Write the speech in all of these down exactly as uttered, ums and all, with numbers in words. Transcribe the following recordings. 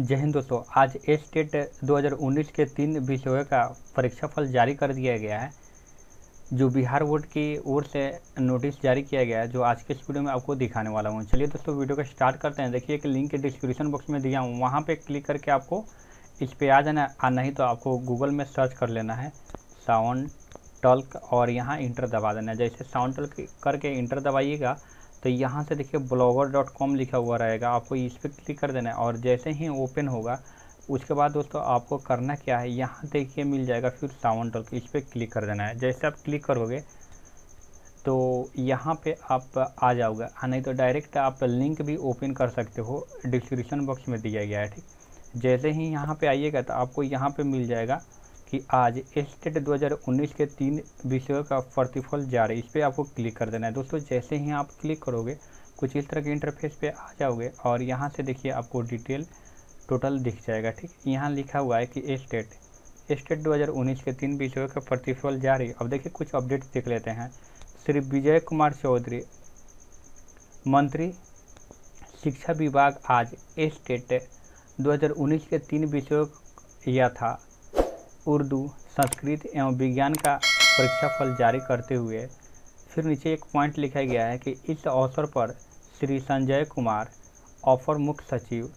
जय हिंद दोस्तों, आज स्टेट दो हज़ार उन्नीस के तीन विषयों का परीक्षाफल जारी कर दिया गया है, जो बिहार बोर्ड की ओर से नोटिस जारी किया गया है, जो आज के इस वीडियो में आपको दिखाने वाला हूँ। चलिए दोस्तों, वीडियो का स्टार्ट करते हैं। देखिए, एक लिंक डिस्क्रिप्शन बॉक्स में दिया हूँ, वहाँ पे क्लिक करके आपको इस पर आ जाना, आ नहीं तो आपको गूगल में सर्च कर लेना है साउंड टल्क और यहाँ इंटर दबा देना है। जैसे साउंड टल्क करके इंटर दबाइएगा तो यहाँ से देखिए ब्लॉगर डॉट कॉम लिखा हुआ रहेगा, आपको इस पर क्लिक कर देना है। और जैसे ही ओपन होगा उसके बाद दोस्तों आपको करना क्या है, यहाँ देखिए मिल जाएगा फिर साउंड टल्क, इस पर क्लिक कर देना है। जैसे आप क्लिक करोगे तो यहाँ पे आप आ जाओगे, नहीं तो डायरेक्ट आप लिंक भी ओपन कर सकते हो, डिस्क्रिप्शन बॉक्स में दिया गया है। ठीक, जैसे ही यहाँ पर आइएगा तो आपको यहाँ पर मिल जाएगा कि आज स्टेट दो हज़ार उन्नीस के तीन विषयों का प्रतिफल जारी, इस पर आपको क्लिक कर देना है। दोस्तों जैसे ही आप क्लिक करोगे कुछ इस तरह के इंटरफेस पे आ जाओगे और यहाँ से देखिए आपको डिटेल टोटल दिख जाएगा। ठीक, यहाँ लिखा हुआ है कि स्टेट स्टेट दो हज़ार उन्नीस के तीन विषयों का प्रतिफल जारी। अब देखिए कुछ अपडेट्स देख लेते हैं। श्री विजय कुमार चौधरी, मंत्री शिक्षा विभाग, आज स्टेट दो हज़ार उन्नीस के तीन विषयों या था उर्दू, संस्कृत एवं विज्ञान का परीक्षाफल जारी करते हुए। फिर नीचे एक पॉइंट लिखा गया है कि इस अवसर पर श्री संजय कुमार, अपर मुख्य सचिव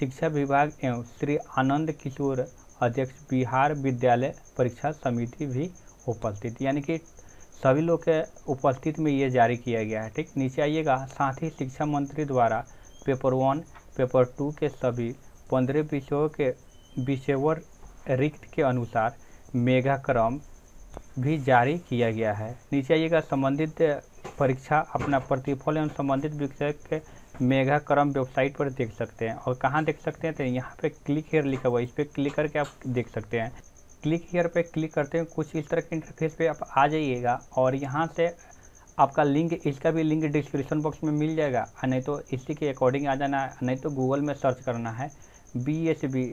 शिक्षा विभाग, एवं श्री आनंद किशोर, अध्यक्ष बिहार विद्यालय परीक्षा समिति भी उपस्थित, यानी कि सभी लोग के उपस्थित में ये जारी किया गया है। ठीक, नीचे आइएगा, साथ ही शिक्षा मंत्री द्वारा पेपर वन पेपर टू के सभी पंद्रह विषयों के विषयवर रिक्त के अनुसार मेघाक्रम भी जारी किया गया है। नीचे आइएगा, संबंधित परीक्षा अपना प्रतिफल एवं संबंधित विषय के मेघाक्रम वेबसाइट पर देख सकते हैं। और कहाँ देख सकते हैं, तो यहाँ पे क्लिक हियर लिखा हुआ है, इस पर क्लिक करके आप देख सकते हैं। क्लिक हियर पे क्लिक करते हैं, कुछ इस तरह के इंटरफेस पे आप आ जाइएगा और यहाँ से आपका लिंक, इसका भी लिंक डिस्क्रिप्शन बॉक्स में मिल जाएगा, नहीं तो इसी के अकॉर्डिंग आ जाना, नहीं तो गूगल में सर्च करना है B S E B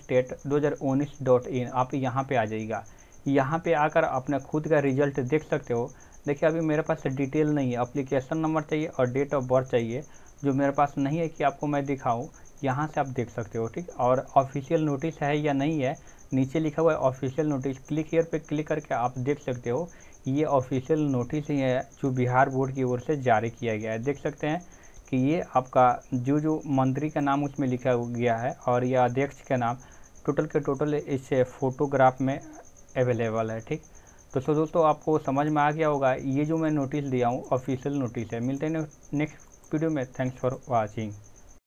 state दो हज़ार उन्नीस डॉट इन, आप यहाँ पे आ जाइएगा। यहाँ पे आकर अपना खुद का रिजल्ट देख सकते हो। देखिए अभी मेरे पास डिटेल नहीं है, एप्लीकेशन नंबर चाहिए और डेट ऑफ बर्थ चाहिए, जो मेरे पास नहीं है कि आपको मैं दिखाऊं। यहाँ से आप देख सकते हो। ठीक, और ऑफिशियल नोटिस है या नहीं है, नीचे लिखा हुआ है ऑफिशियल नोटिस, क्लिक हियर पे क्लिक करके आप देख सकते हो। ये ऑफिशियल नोटिस ही है जो बिहार बोर्ड की ओर से जारी किया गया है। देख सकते हैं कि ये आपका जो जो मंत्री का नाम उसमें लिखा गया है और यह अध्यक्ष का नाम, टोटल के टोटल इस फोटोग्राफ में अवेलेबल है। ठीक, तो सो दोस्तों आपको समझ में आ गया होगा, ये जो मैं नोटिस दिया हूँ ऑफिशियल नोटिस है। मिलते हैं नेक्स्ट वीडियो में। Thanks for watching.